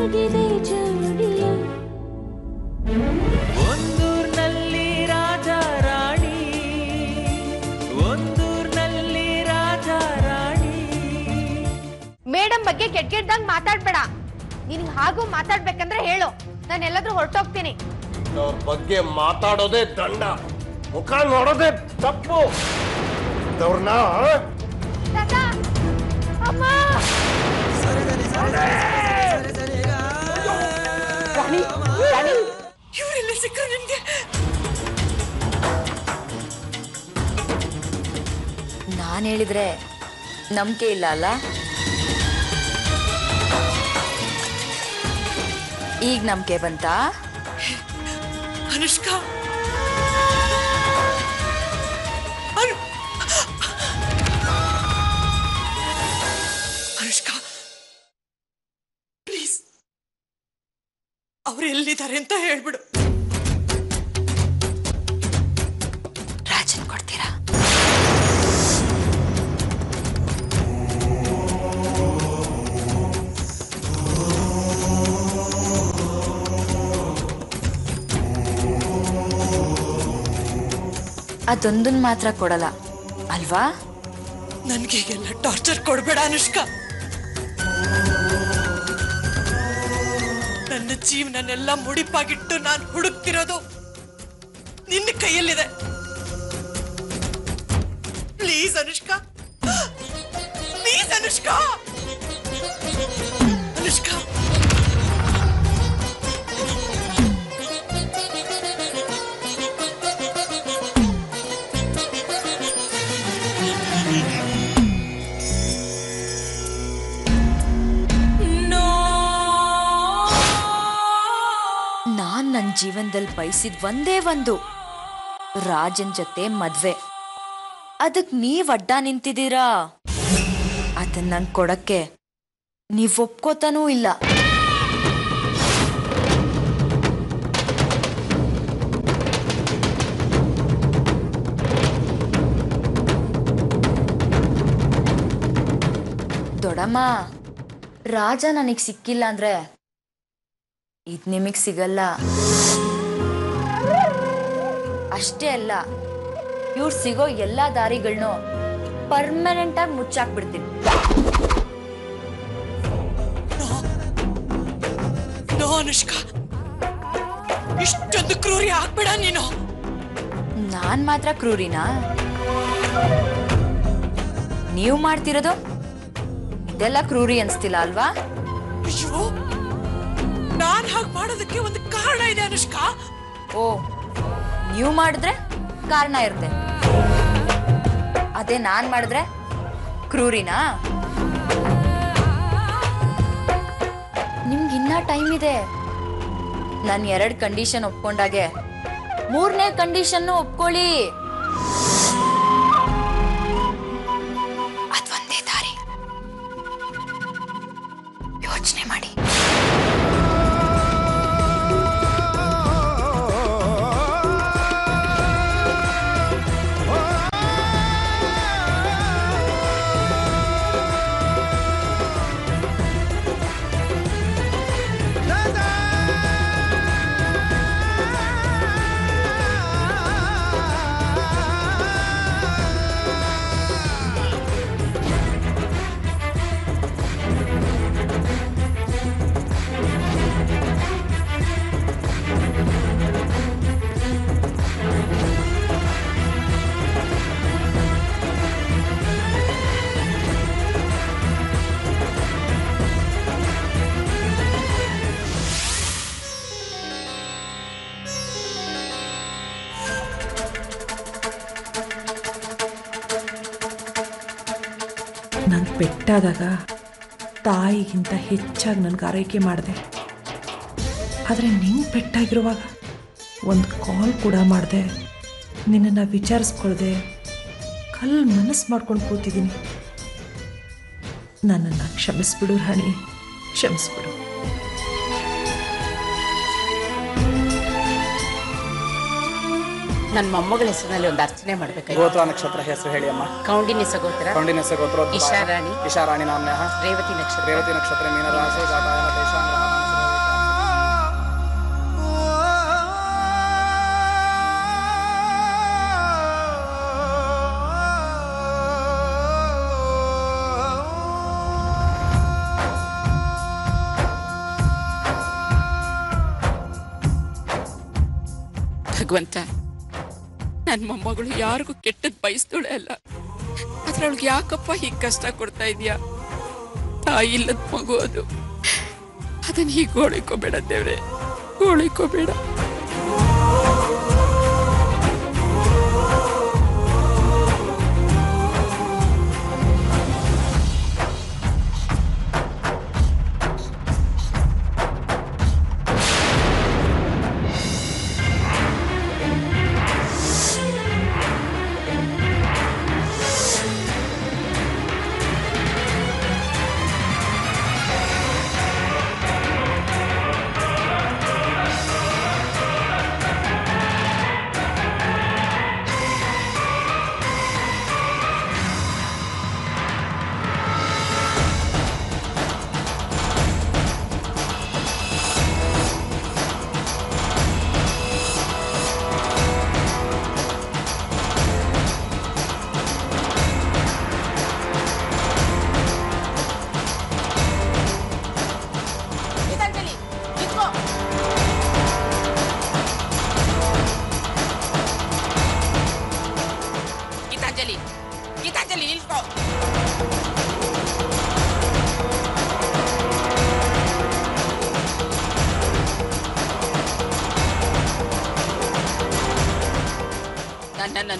ಆಗಿದೆ ಜೋಡಿಯೇ ಒಂದೂರಿನಲ್ಲಿ ರಾಜ ರಾಣಿ ಒಂದೂರಿನಲ್ಲಿ ರಾಜ ರಾಣಿ ಮೇಡಂ ಬಗ್ಗೆ ಕೆಟ್ಟೆಡ್ದಂಗ್ ಮಾತಾಡಬೇಡ ನಿನಗೆ ಹಾಗೂ ಮಾತಾಡಬೇಕಂದ್ರೆ ಹೇಳು ನಾನು ಎಲ್ಲಾದರೂ ಹೊರಟೋಗ್ತೀನಿ ಅವರ ಬಗ್ಗೆ ಮಾತಾಡೋದೇ ದಂಡ ಮುಖ ನೋಡೋದೇ ತಪ್ಪು ದೌರ್ನಾ ತಾತಾ ಅಮ್ಮ ಸರಿ ಸರಿ ಸರಿ ಸರಿ ರಾಣಿ ರಾಣಿ ಇವರೆಲ್ಲ ಸಿಕ್ಕರು ನಿಮಗೆ ನಾನು ಹೇಳಿದ್ರೆ ನಂಬಿಕೆ ಇಲ್ಲ ಅಲ್ಲ ಈಗ ನಂಬಿಕೆ ಬಂತಾ अनुष्का अनुष्का प्लीज और एल्लिदारे ಅಂತ ಹೇಳ್ಬಿಡು ರಾಜನ್ ಕೊಡ್ತೀರಾ ಅದೊಂದನ್ನ ಮಾತ್ರ ಕೊಡಲ್ಲ ಅಲ್ವಾ ನನಗೆ ಎಲ್ಲ ಟಾರ್ಚರ್ ಕೊಡಬೇಡ ಅನುಷ್ಕಾ ನನ್ನ ಜೀವನನೆಲ್ಲ ಮುಡಿಪಾಗಿಟ್ಟು ನಾನು ಹುಡುಕ್ತಿರೋದು ನಿನ್ನ ಕೈಯಲ್ಲಿದೆ ಪ್ಲೀಸ್ ಅನುಷ್ಕಾ ಪ್ಲೀಸ್ ಅನುಷ್ಕಾ ಅನುಷ್ಕಾ ನನ್ನ ಜೀವನದಲ್ಲಿ ಬಯಸಿದ ಒಂದೇ ಒಂದು ರಾಜನ್ ಜೊತೆ ಮದುವೆ ಅದಕ್ಕೆ ನೀವು ಅಡ್ಡ ನಿಂತಿದ್ದೀರಾ ಅದನ್ನ ನಂಗೆ ಕೊಡಕ್ಕೆ ನೀವು ಒಪ್ಕೋತಾನೂ ಇಲ್ಲ ದೊಡಮ್ಮ ರಾಜ ನನಗೆ ಸಿಕ್ಕಿಲ್ಲ ಅಂದ್ರೆ ಇದು ನಿಮಗೆ ಸಿಗಲ್ಲ ಅಷ್ಟೇ ಅಲ್ಲ ಇವ್ರು ಸಿಗೋ ಎಲ್ಲಾ ದಾರಿಗಳನ್ನು ಪರ್ಮನೆಂಟ್ ಆಗಿ ಮುಚ್ಚಾಕ್ಬಿಡ್ತೀನಿ ಅನುಷ್ಕಾ ಇಷ್ಟೊಂದು ಕ್ರೂರಿ ಆಗ್ಬೇಡ ನೀನು ನಾನ್ ಮಾತ್ರ ಕ್ರೂರಿನಾ ನೀವು ಮಾಡ್ತಿರೋದು ಇದೆಲ್ಲ ಕ್ರೂರಿ ಅನ್ಸ್ತಿಲ್ಲ ಅಲ್ವಾ ನಾನು ಹಾಗೆ ಮಾಡೋದಕ್ಕೆ ಒಂದು ಕಾರಣ ಇದೆ ಅನುಷ್ಕಾ ಓ ನೀವು ಮಾಡಿದ್ರೆ ಕಾರಣ ಇರುತ್ತೆ ಅದೇ ನಾನು ಮಾಡಿದ್ರೆ ಕ್ರೂರಿನಾ ನಿಮ್ಗೆ ಇನ್ನೂ ಟೈಮ್ ಇದೆ ನಾನು ಎರಡು ಕಂಡೀಷನ್ ಒಪ್ಕೊಂಡಾಗೆ ಮೂರನೇ ಕಂಡೀಷನ್ನು ಒಪ್ಕೊಳ್ಳಿ ಅದೊಂದೇ ದಾರಿ ಯೋಚನೆ ಮಾಡಿ ನಾನು ಪೆಟ್ಟಾದಾಗ ತಾಯಿಗಿಂತ ಹೆಚ್ಚಾಗಿ ನನಗೆ ಆರೈಕೆ ಮಾಡಿದೆ ಆದರೆ ನೀನು ಪೆಟ್ಟಾಗಿರುವಾಗ ಒಂದು ಕಾಲ್ ಕೂಡ ಮಾಡಿದೆ ನಿನ್ನನ್ನು ವಿಚಾರಿಸ್ಕೊಳ್ಳದೆ ಕಲ್ಲು ಮನಸ್ಸು ಮಾಡ್ಕೊಂಡು ಕೂತಿದ್ದೀನಿ ನನ್ನನ್ನು ಕ್ಷಮಿಸ್ಬಿಡು ರಾಣಿ ಕ್ಷಮಿಸ್ಬಿಡು ನನ್ನ ಮೊಮ್ಮಗಳ ಹೆಸರಿನಲ್ಲಿ ಒಂದು ಅರ್ಚನೆ ಮಾಡಬೇಕಾಗಿದೆ ಗೋತ್ರ ನಕ್ಷತ್ರ ಹೆಸರು ಹೇಳಿ ಅಮ್ಮ ಕೌಂಡಿನ್ಯ ಸಗೋತ್ರ ಇಶಾರಾಣಿ ಇಶಾರಾಣಿ ನಾಮ ರೇವತಿ ನಕ್ಷತ್ರ ಮೀನ ರಾಶಿ ಭಗವಂತ ನನ್ನ ಮೊಮ್ಮಗಳು ಯಾರಿಗೂ ಕೆಟ್ಟದ ಬಯಸ್ತೋಳೆ ಅಲ್ಲ ಅದರೊಳಗೆ ಯಾಕಪ್ಪ ಹೀಗೆ ಕಷ್ಟ ಕೊಡ್ತಾ ಇದೀಯಾ ತಾಯಿ ಇಲ್ಲದ ಮಗು ಅದು ಅದನ್ನ ಹೀಗೆ ಗೋಳಿಕೋಬೇಡ ದೇವರೇ ಗೋಳಿಕೋಬೇಡ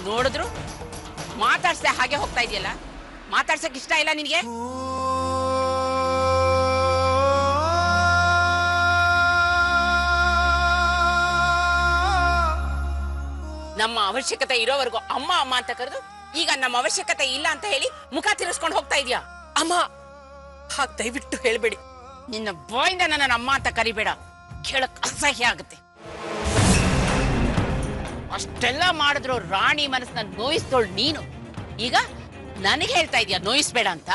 ನೋಡಿದ್ರು ಮಾತಾಡ್ಸದೆ ಹಾಗೆ ಹೋಗ್ತಾ ಇದೆಯಲ್ಲ ಮಾತಾಡ್ಸಕ್ಕೆ ಇಷ್ಟ ಇಲ್ಲ ನಿನಗೆ ನಮ್ಮ ಅವಶ್ಯಕತೆ ಇರೋವರೆಗೂ ಅಮ್ಮ ಅಮ್ಮ ಅಂತ ಕರೆದು ಈಗ ನಮ್ಮ ಅವಶ್ಯಕತೆ ಇಲ್ಲ ಅಂತ ಹೇಳಿ ಮುಖ ತಿರ್ಸ್ಕೊಂಡು ಹೋಗ್ತಾ ಇದೆಯಾ ಅಮ್ಮ ಹಾಗೆ ದಯವಿಟ್ಟು ಹೇಳಬೇಡಿ ನಿನ್ನ ಬಾಯಿಂದ ನನ್ನ ಅಮ್ಮ ಅಂತ ಕರಿಬೇಡ ಕೇಳಕ್ಕೆ ಅಸಹ್ಯ ಆಗುತ್ತೆ ಅಷ್ಟೆಲ್ಲ ಮಾಡಿದ್ರು ರಾಣಿ ಮನಸ್ಸನ್ನ ನೋಯಿಸ್ತೋಳ್ ನೀನು ಈಗ ನನಗೆ ಹೇಳ್ತಾ ಇದೀಯ ನೋಯಿಸ್ಬೇಡ ಅಂತ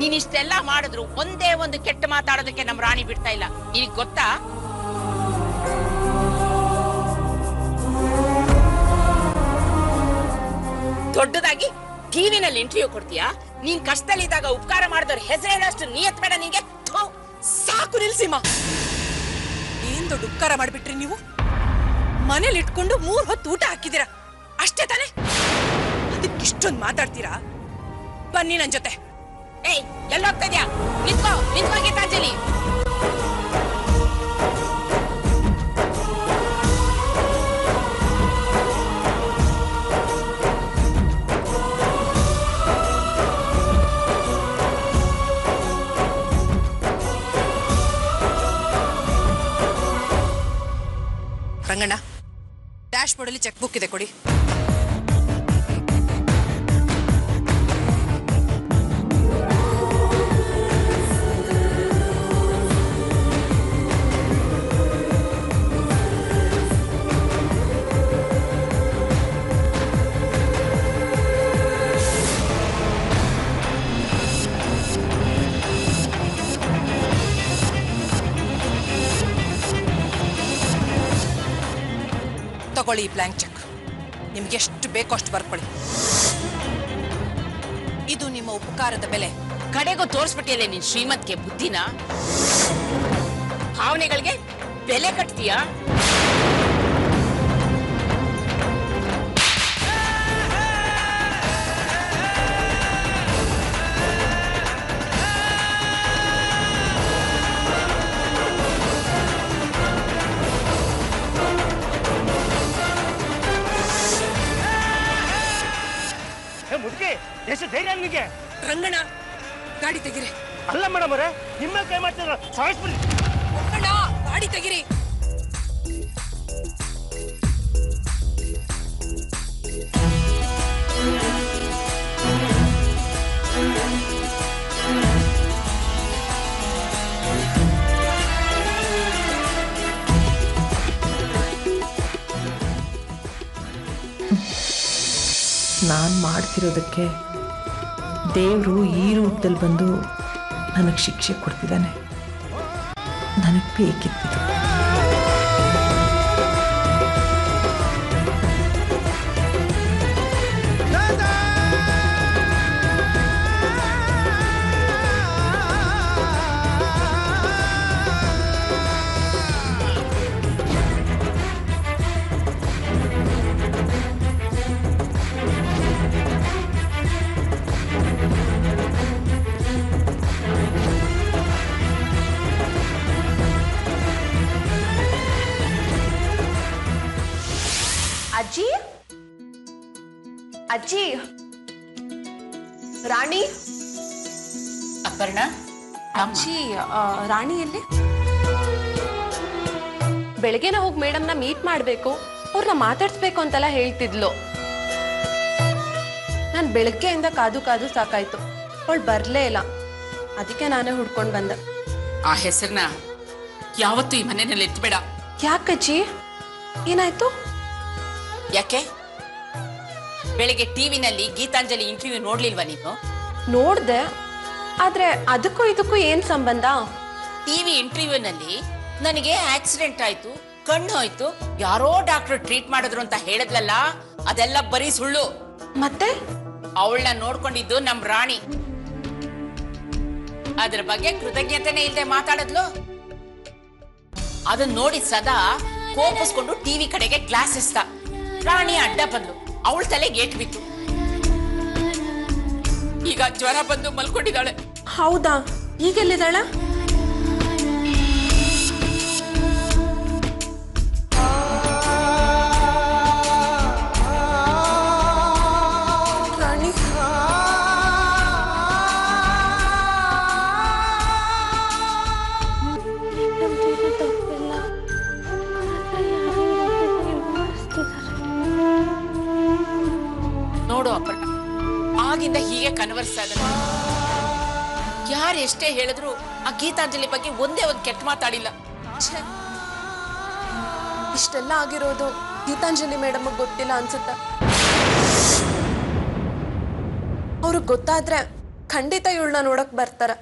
ನೀನ್ ಇಷ್ಟೆಲ್ಲ ಮಾಡಿದ್ರು ಒಂದೇ ಒಂದು ಕೆಟ್ಟ ಮಾತಾಡೋದಕ್ಕೆ ನಮ್ ರಾಣಿ ಬಿಡ್ತಾ ಇಲ್ಲ ನಿನಗ್ ಗೊತ್ತಾ ದೊಡ್ಡದಾಗಿ ಟಿವಿನಲ್ಲಿ ಇಂಟರ್ವ್ಯೂ ಕೊಡ್ತೀಯಾ ನೀನ್ ಕಷ್ಟದಲ್ಲಿದ್ದಾಗ ಉಪಕಾರ ಮಾಡಿದವ್ರ ಹೆಸರು ಹೇಳೋಷ್ಟು ನಿಯತ್ ಬೇಡ ನಿನ್ಗೆ ಸಾಕು ನಿಲ್ಸಿಮಾ ದೊಡ್ಡ ಉಪಕಾರ ಮಾಡಿಬಿಟ್ರಿ ನೀವು ಮನೇಲಿ ಇಟ್ಕೊಂಡು 3 ಹೊತ್ತು ಊಟ ಹಾಕಿದಿರಾ ಅಷ್ಟೇ ತಾನೆ ಅದಕ್ಕೆ ಇಷ್ಟೊಂದು ಮಾತಾಡ್ತೀರಾ ಬನ್ನಿ ನನ್ನ ಜೊತೆ ಏಯ್ ಎಲ್ಲಿ ಹೋಗ್ತಾ ಇದ್ದೀಯಾ ನಿಂತ್ಕೋ ನಿಂತ್ಕೋ ಗೀತಾಂಜಲಿ ರಂಗಣ್ಣ ಡ್ಯಾಶ್ ಬೋರ್ಡ್ ಅಲ್ಲಿ ಚೆಕ್ ಬುಕ್ ಇದೆ ಕೊಡಿ ತಗೊಳ್ಳಿ ಬ್ಲಾಂಕ್ ಚೆಕ್ ನಿಮ್ಗೆ ಎಷ್ಟು ಬೇಕೋ ಅಷ್ಟು ಬರ್ಕೊಳ್ಳಿ ಇದು ನಿಮ್ಮ ಉಪಕಾರದ ಬೆಲೆ ಕಡೆಗೂ ತೋರಿಸ್ಬಿಟ್ಟಿಯಲ್ಲೇ ನಿನ್ ಶ್ರೀಮಂತಿಗೆ ಬುದ್ಧಿನ ಭಾವನೆಗಳಿಗೆ ಬೆಲೆ ಕಟ್ತೀಯಾ ರಂಗಣ್ಣ ಗಾಡಿ ತೆಗಿರಿ ಅಲ್ಲ ಮೇಡಮ್ ಅವರೇ ನಿಮ್ಮ ಕೈ ಮಾಡ್ತಿದ್ರು ಸಾಯಿಸ್ಬಿಡಿ ರಂಗಣ್ಣ ಗಾಡಿ ತೆಗಿರಿ ನಾನು ಮಾಡ್ತಿರೋದಕ್ಕೆ ದೇವರು ಈ ರೂಪದಲ್ಲಿ ಬಂದು ನನಗೆ ಶಿಕ್ಷೆ ಕೊಡ್ತಿದ್ದಾನೆ ನನಗೆ ಬೇಕಿತ್ತು जी। ರಾಣಿ ಅಪರ್ಣ ಅಜ್ಜಿ ರಾಣಿ ಎಲ್ಲಿ? ಬೆಳಗ್ಗೆನ ಹೋಗಿ ಮೇಡಮ್ ನ ಮೀಟ್ ಮಾಡಬೇಕು, ಅವ್ರನ್ನ ಮಾತಾಡಿಸಬೇಕು ಅಂತಲ್ಲ ಹೇಳ್ತಿದ್ಲು. ನಾನು ಬೆಳಗ್ಗೆಯಿಂದ ಕಾದು ಕಾದು ಸಾಕಾಯ್ತು, ಅವಳು ಬರಲೇ ಇಲ್ಲ. ಅದಕ್ಕೆ ನಾನೇ ಹುಡ್ಕೊಂಡು ಬಂದೆ. ಆ ಹೆಸರನ್ನ ಯಾವತ್ತೂ ಈ ಮನೆಯಲ್ಲಿ ಎತ್ತಬೇಡ. ಯಾಕಜ್ಜಿ ಏನಾಯ್ತು? ಯಾಕೆ ಬೆಳಗ್ಗೆ ಟಿವಿನಲ್ಲಿ ಗೀತಾಂಜಲಿ ಇಂಟರ್ವ್ಯೂ ನೋಡ್ಲಿಲ್ವಾ ನೀನು? ನೋಡ್ದೆ, ಆದ್ರೆ ಅದಕ್ಕೂ ಇದಕ್ಕೂ ಏನ್ ಸಂಬಂಧ? ಟಿವಿ ಇಂಟರ್ವ್ಯೂನಲ್ಲಿ ನನಗೆ ಆಕ್ಸಿಡೆಂಟ್ ಆಯ್ತು, ಕಣ್ಣು ಹೋಯ್ತು, ಯಾರೋ ಡಾಕ್ಟರ್ ಟ್ರೀಟ್ ಮಾಡಿದ್ರು ಅಂತ ಹೇಳಿದ್ಲಲ್ಲ, ಅದೆಲ್ಲ ಬರೀ ಸುಳ್ಳು. ಮತ್ತೆ ಅವಳನ್ನ ನೋಡ್ಕೊಂಡಿದ್ದು ನಮ್ ರಾಣಿ, ಅದ್ರ ಬಗ್ಗೆ ಕೃತಜ್ಞತೆನೇ ಇಲ್ಲದೆ ಮಾತಾಡದ್ಲು. ಅದನ್ನ ನೋಡಿ ಸದಾ ಕೋಪಿಸ್ಕೊಂಡು ಟಿವಿ ಕಡೆಗೆ ಗ್ಲಾಸ್ ಎಸ್ತ ರಾಣಿ ಅಡ್ಡ ಬಂದ್ಲು, ಅವಳ ತಲೆಗೆ ಏಟ್ ಬಿತ್ತು, ಈಗ ಜ್ವರ ಬಂದು ಮಲ್ಕೊಂಡಿದ್ದಾಳೆ. ಹೌದಾ? ಈಗೆಲ್ಲಿದ್ದಾಳ? ಹೀಗೆ ಕನ್ವರ್ಸ್ ಆದ್ರೆ ಯಾರು ಎಷ್ಟೇ ಹೇಳಿದ್ರು ಆ ಗೀತಾಂಜಲಿ ಬಗ್ಗೆ ಒಂದೇ ಒಂದು ಕೆಟ್ಟ ಮಾತಾಡಿಲ್ಲ. ಇಷ್ಟೆಲ್ಲ ಆಗಿರೋದು ಗೀತಾಂಜಲಿ ಮೇಡಮ್ ಗೊತ್ತಿಲ್ಲ ಅನ್ಸುತ್ತೆ. ಅವರು ಗೊತ್ತಾದ್ರೆ ಖಂಡಿತ ಇವಳನ್ನ ನೋಡಕ್ ಬರ್ತಾರೆ.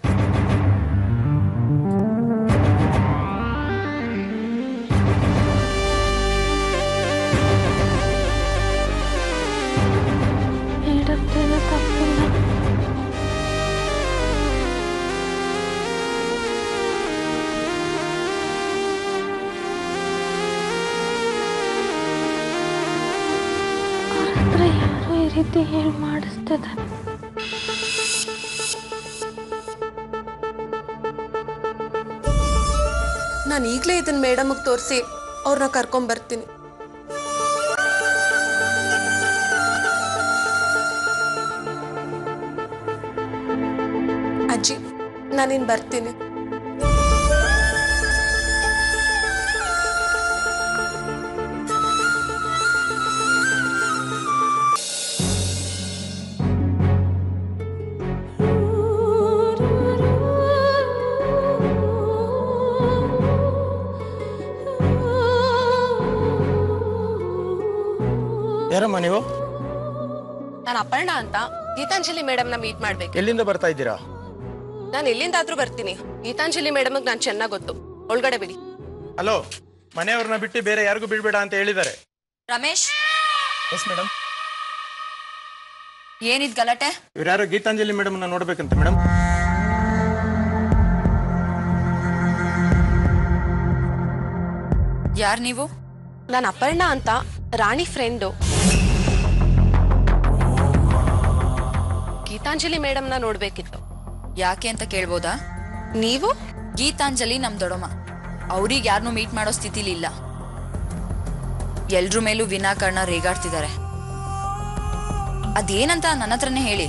ರೀತಿ ಹೇಳಿ ಮಾಡಿಸ್ತಿದೆ. ನಾನು ಈಗಲೇ ಇದನ್ನ ಮೇಡಮ್ ತೋರಿಸಿ ಅವ್ರನ್ನ ಕರ್ಕೊಂಡ್ ಬರ್ತೀನಿ. ಅಜ್ಜಿ, ನಾನಿನ್ ಬರ್ತೀನಿ. ಯಾರಮ್ಮ ನೀವು? ನಾನು ಅಪರ್ಣ ಅಂತ, ಗೀತಾಂಜಲಿ ಮೇಡಮ್ ನ ಮೀಟ್ ಮಾಡ್ಬೇಕು. ಎಲ್ಲಿಂದ ಬರ್ತಾ ಇದ್ದೀರಾ? ನಾನು ಎಲ್ಲಿಂದಾದ್ರೂ ಬರ್ತೀನಿ, ಗೀತಾಂಜಲಿ ಮೇಡಮ್ ನಾನು ಚೆನ್ನಾಗಿ ಗೊತ್ತು. ಒಳಗಡೆ ಬಿಡಿ. ಹಲೋ, ಮನೆಯವ್ರನ್ನ ಬಿಟ್ಟು ಬೇರೆ ಯಾರಿಗೂ ಬಿಡ್ಬೇಡ ಅಂತ ಹೇಳಿದ್ದಾರೆ. ರಮೇಶ್ ಮೇಡಮ್ ಏನಿದ್ ಗಲಾಟೆ? ಇವ್ರ್ಯಾರು ಗೀತಾಂಜಲಿ ಮೇಡಮ್ ನ ನೋಡ್ಬೇಕಂತ. ಮೇಡಮ್ ಯಾರು ನೀವು? ನಾನು ಅಪರ್ಣ ಅಂತ, ರಾಣಿ ಫ್ರೆಂಡು. ಗೀತಾಂಜಲಿ ಮೇಡಮ್ ನ ನೋಡ್ಬೇಕಿತ್ತು. ಯಾಕೆ ಅಂತ ಕೇಳ್ಬೋದಾ? ನೀವು? ಗೀತಾಂಜಲಿ ನಮ್ ದೊಡಮ್ಮ, ಅವ್ರಿಗೆ ಯಾರನ್ನೂ ಮೀಟ್ ಮಾಡೋ ಸ್ಥಿತಿಲಿ ಇಲ್ಲ. ಎಲ್ರ ಮೇಲೂ ವಿನಾಕಾರಣ ರೇಗಾಡ್ತಿದ್ದಾರೆ. ಅದೇನಂತ ನನ್ನ ಹತ್ರನೇ ಹೇಳಿ.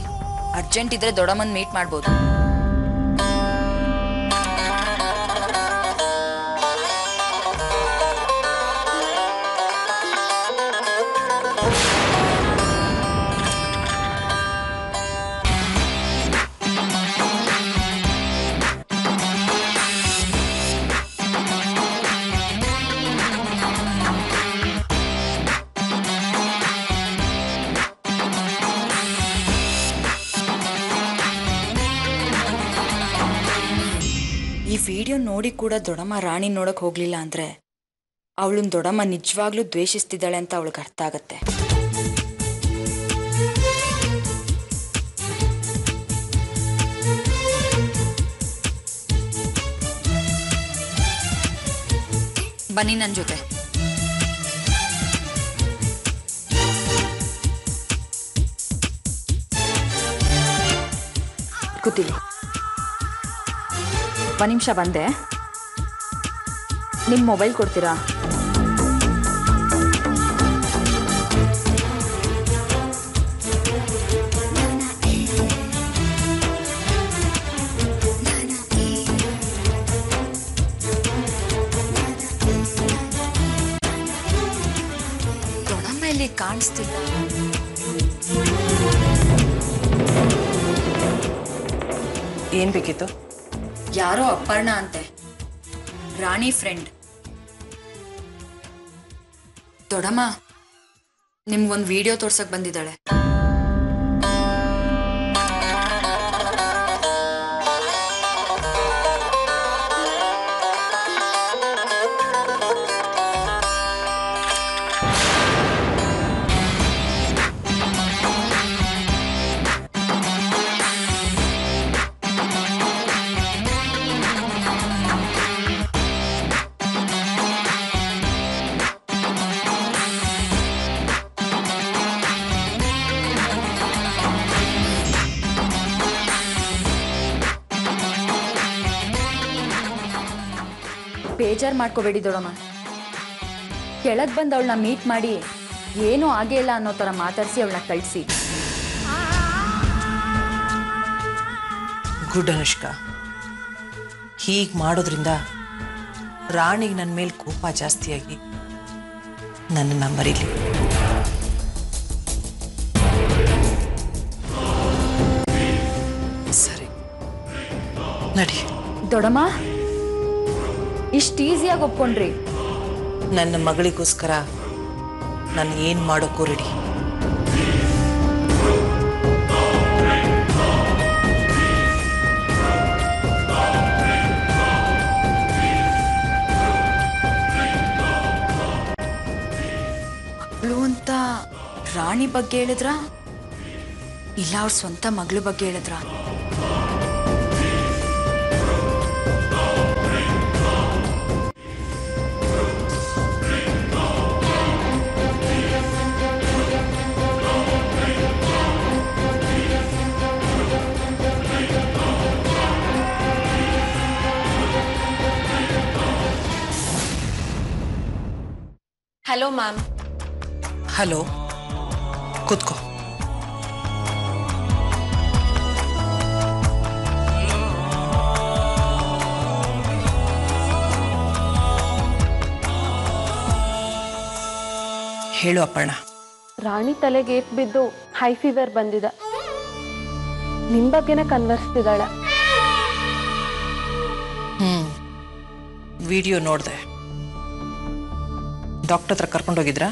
ಅರ್ಜೆಂಟ್ ಇದ್ರೆ ದೊಡಮ್ಮನ್ ಮೀಟ್ ಮಾಡ್ಬೋದು. ಈ ವಿಡಿಯೋ ನೋಡಿ ಕೂಡ ದೊಡಮ್ಮ ರಾಣಿ ನೋಡಕ್ ಹೋಗ್ಲಿಲ್ಲ ಅಂದ್ರೆ ಅವಳನ್ನ ದೊಡಮ್ಮ ನಿಜವಾಗ್ಲೂ ದ್ವೇಷಿಸ್ತಿದ್ದಾಳೆ ಅಂತ ಅವಳಿಗೆ ಅರ್ಥ ಆಗತ್ತೆ. ಬನ್ನಿ ನನ್ನ ಜೊತೆ. ಕೂತಿಲಿ. ಒಂದು ನಿಮಿಷ ಬಂದೆ. ನಿಮ್ಮ ಮೊಬೈಲ್ ಕೊಡ್ತೀರಾ? नमस्ते। ऐन बेकित्तु? यारो अपर्णा अंते राणी फ्रेंड दोडम्म निम्गोंदु वीडियो तोर्सक बंदिदाळे। ಬೇಜಾರ್ ಮಾಡ್ಕೋಬೇಡಿ ದೊಡಮ್ಮ, ಕೆಳಗೆ ಬಂದ ಅವಳನ್ನ ಮೀಟ್ ಮಾಡಿ ಏನೋ ಆಗೇ ಇಲ್ಲ ಅನ್ನೋ ತರ ಮಾತಾಡ್ಸಿ ಅವಳನ್ನ ಕಳಿಸಿ. ಗುಡ್ ಅನುಷ್ಕಾ, ಹೀಗೆ ಮಾಡೋದ್ರಿಂದ ರಾಣಿಗೆ ನನ್ನ ಮೇಲೆ ಕೋಪ ಜಾಸ್ತಿಯಾಗಿ ನನ್ನನ್ನು ಮರಿಲಿ. ಸರಿ ನಡಿ ದೊಡಮ್ಮ. इष्टीजिया ओप्कोंड्री नन्न मगळिगोस्कर नानु एनु माडोक्कू रेडी. मगळु अंत राणी बग्गे हेळिद्रा इल्ल अवर स्वंत मगळु बग्गे हेळिद्रा? Hello ma'am. हेलो, खुद को हेलो अपर्णा, राणी तलेगे एट बिद्दु हाई फीवर बंदिदा, निम बग्गेने कन्वर्स्तिदाळे. वीडियो नोडिदे, डॉक्टर हत्र कर्कोंडु होगिद्रा?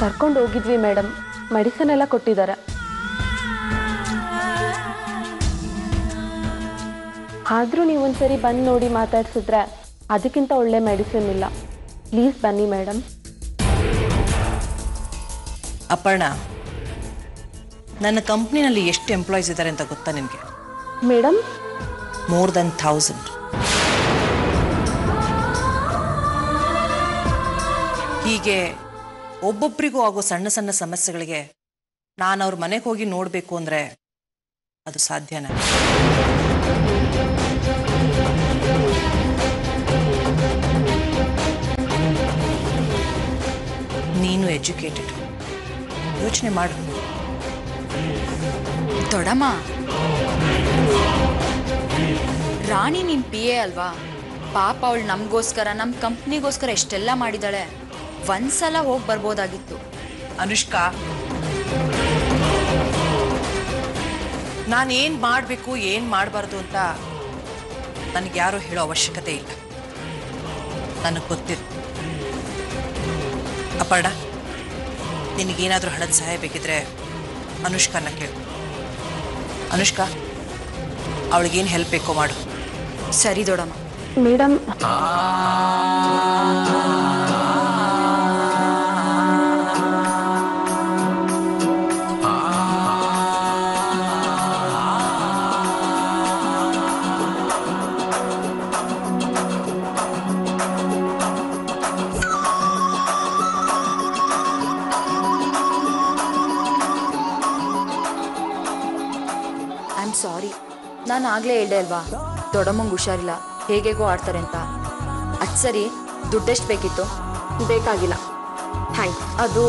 कर्कोंडु होगिद्वी मैडम, मेडिसिन एल्ल कोट्टिदारे. आद्रू नीवु ओंद सारी बंदु नोडि माताडिसिद्रे अदक्किंत ओळ्ळे मेडिसिन इल्ल. प्लीज बन्नी मैडम. अपर्णा, ನನ್ನ ಕಂಪನಿನಲ್ಲಿ ಎಷ್ಟು ಎಂಪ್ಲಾಯೀಸ್ ಇದ್ದಾರೆ ಅಂತ ಗೊತ್ತಾ ನಿಮಗೆ? Madam more than 1000. ಹೀಗೆ ಒಬ್ಬೊಬ್ಬರಿಗೂ ಆಗೋ ಸಣ್ಣ ಸಣ್ಣ ಸಮಸ್ಯೆಗಳಿಗೆ ನಾನು ಅವ್ರ ಮನೆಗೆ ಹೋಗಿ ನೋಡಬೇಕು ಅಂದ್ರೆ ಅದು ಸಾಧ್ಯನೇ? ನೀನು ಎಜುಕೇಟೆಡ್, ಯೋಚನೆ ಮಾಡು ದೊಡಮ್ಮ. ರಾಣಿ ನಿನ್ ಪಿ ಎ ಅಲ್ವಾ? ಪಾಪ ಅವಳು ನಮಗೋಸ್ಕರ ನಮ್ಮ ಕಂಪ್ನಿಗೋಸ್ಕರ ಎಷ್ಟೆಲ್ಲ ಮಾಡಿದಾಳೆ. ಒಂದ್ಸಲ ಹೋಗಿ ಬರ್ಬೋದಾಗಿತ್ತು. ಅನುಷ್ಕಾ, ನಾನೇನು ಮಾಡಬೇಕು ಏನು ಮಾಡಬಾರ್ದು ಅಂತ ನನಗೆ ಯಾರು ಹೇಳೋ ಅವಶ್ಯಕತೆ ಇಲ್ಲ, ನನಗೆ ಗೊತ್ತಿತ್ತು. ಅಪರ್ಣ, ನಿನಗೇನಾದರೂ ಹಣದ ಸಹಾಯ ಬೇಕಿದ್ರೆ ಅನುಷ್ಕಾನ ಕೇಳು. ಅನುಷ್ಕಾ, ಅವಳಿಗೇನು ಹೆಲ್ಪ್ ಬೇಕೋ ಮಾಡು. ಸರಿ ದೊಡಮ್ಮ. ಮೇಡಮ್ ಸಾರಿ, ನಾನು ಆಗಲೇ ಹೇಳ್ದೆ ಅಲ್ವಾ ದೊಡ್ಡಮ್ಮಂಗೆ ಹುಷಾರಿಲ್ಲ, ಹೇಗೇಗೋ ಆಡ್ತಾರೆ ಅಂತ. ಅದು ಸರಿ, ದುಡ್ಡೆಷ್ಟು ಬೇಕಿತ್ತು? ಬೇಕಾಗಿಲ್ಲ ಥ್ಯಾಂಕ್ಸ್. ಅದು